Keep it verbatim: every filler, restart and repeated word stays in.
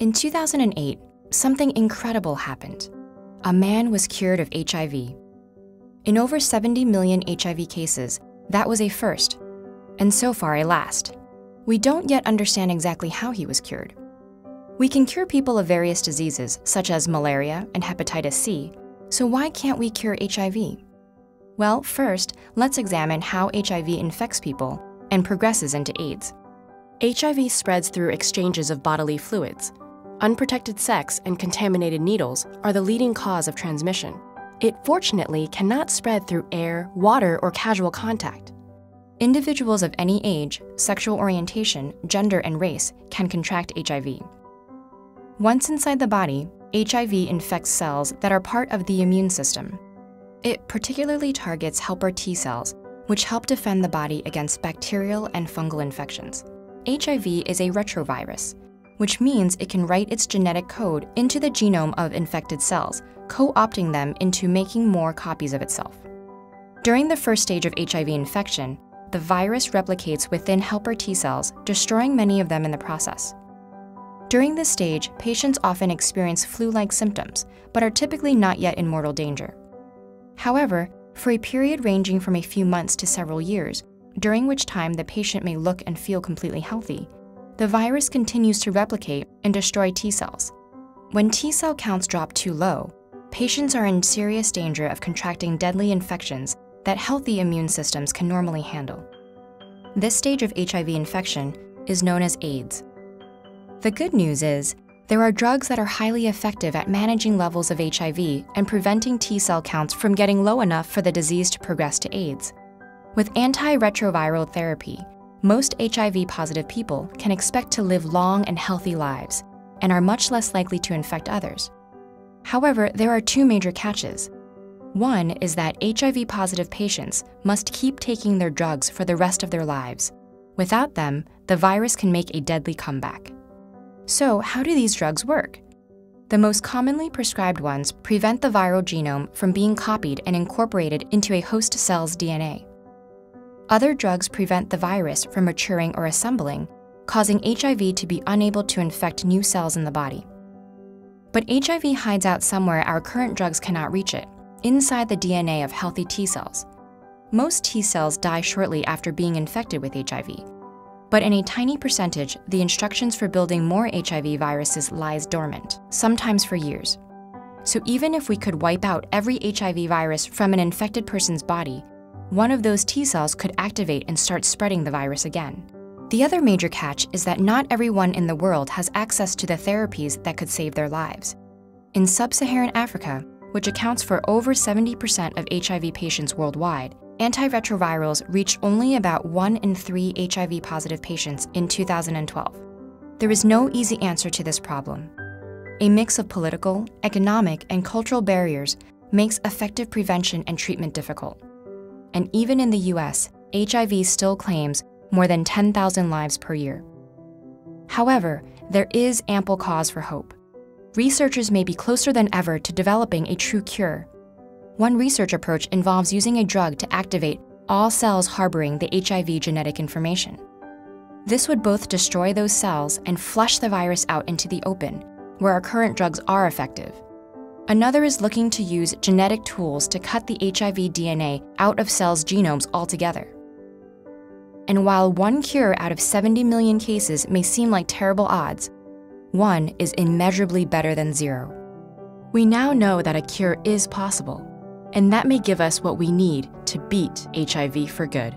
In two thousand eight, something incredible happened. A man was cured of H I V. In over seventy million H I V cases, that was a first, and so far a last. We don't yet understand exactly how he was cured. We can cure people of various diseases, such as malaria and hepatitis C, so why can't we cure H I V? Well, first, let's examine how H I V infects people and progresses into AIDS. H I V spreads through exchanges of bodily fluids. Unprotected sex and contaminated needles are the leading cause of transmission. It fortunately cannot spread through air, water, or casual contact. Individuals of any age, sexual orientation, gender, and race can contract H I V. Once inside the body, H I V infects cells that are part of the immune system. It particularly targets helper T cells, which help defend the body against bacterial and fungal infections. H I V is a retrovirus, which means it can write its genetic code into the genome of infected cells, co-opting them into making more copies of itself. During the first stage of H I V infection, the virus replicates within helper T cells, destroying many of them in the process. During this stage, patients often experience flu-like symptoms, but are typically not yet in mortal danger. However, for a period ranging from a few months to several years, during which time the patient may look and feel completely healthy, the virus continues to replicate and destroy T cells. When T cell counts drop too low, patients are in serious danger of contracting deadly infections that healthy immune systems can normally handle. This stage of H I V infection is known as AIDS. The good news is, there are drugs that are highly effective at managing levels of H I V and preventing T cell counts from getting low enough for the disease to progress to AIDS. With antiretroviral therapy, most H I V-positive people can expect to live long and healthy lives and are much less likely to infect others. However, there are two major catches. One is that H I V-positive patients must keep taking their drugs for the rest of their lives. Without them, the virus can make a deadly comeback. So, how do these drugs work? The most commonly prescribed ones prevent the viral genome from being copied and incorporated into a host cell's D N A. Other drugs prevent the virus from maturing or assembling, causing H I V to be unable to infect new cells in the body. But H I V hides out somewhere our current drugs cannot reach it, inside the D N A of healthy T cells. Most T cells die shortly after being infected with H I V, but in a tiny percentage, the instructions for building more H I V viruses lies dormant, sometimes for years. So even if we could wipe out every H I V virus from an infected person's body, one of those T cells could activate and start spreading the virus again. The other major catch is that not everyone in the world has access to the therapies that could save their lives. In Sub-Saharan Africa, which accounts for over seventy percent of H I V patients worldwide, antiretrovirals reached only about one in three H I V-positive patients in two thousand twelve. There is no easy answer to this problem. A mix of political, economic, and cultural barriers makes effective prevention and treatment difficult. And even in the U S, H I V still claims more than ten thousand lives per year. However, there is ample cause for hope. Researchers may be closer than ever to developing a true cure. One research approach involves using a drug to activate all cells harboring the H I V genetic information. This would both destroy those cells and flush the virus out into the open, where our current drugs are effective. Another is looking to use genetic tools to cut the H I V D N A out of cells' genomes altogether. And while one cure out of seventy million cases may seem like terrible odds, one is immeasurably better than zero. We now know that a cure is possible, and that may give us what we need to beat H I V for good.